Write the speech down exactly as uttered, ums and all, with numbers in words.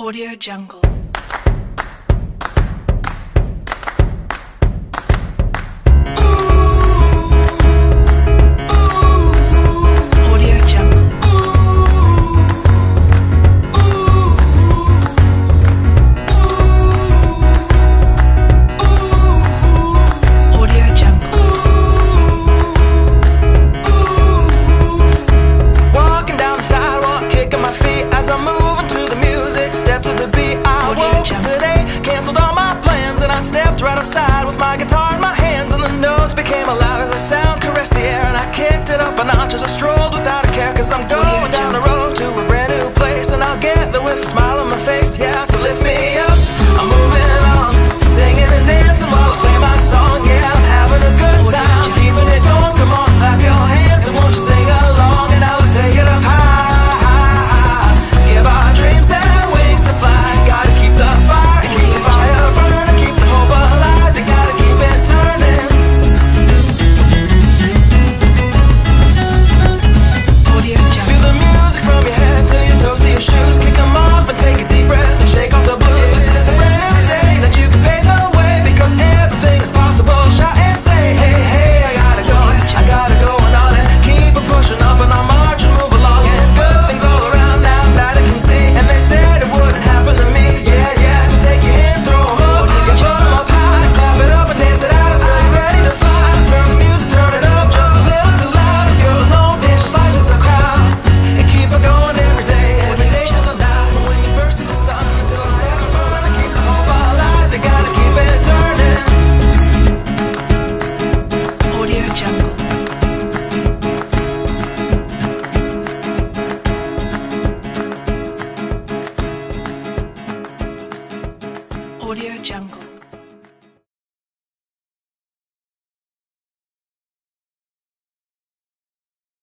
Audio Jungle. Audio Jungle.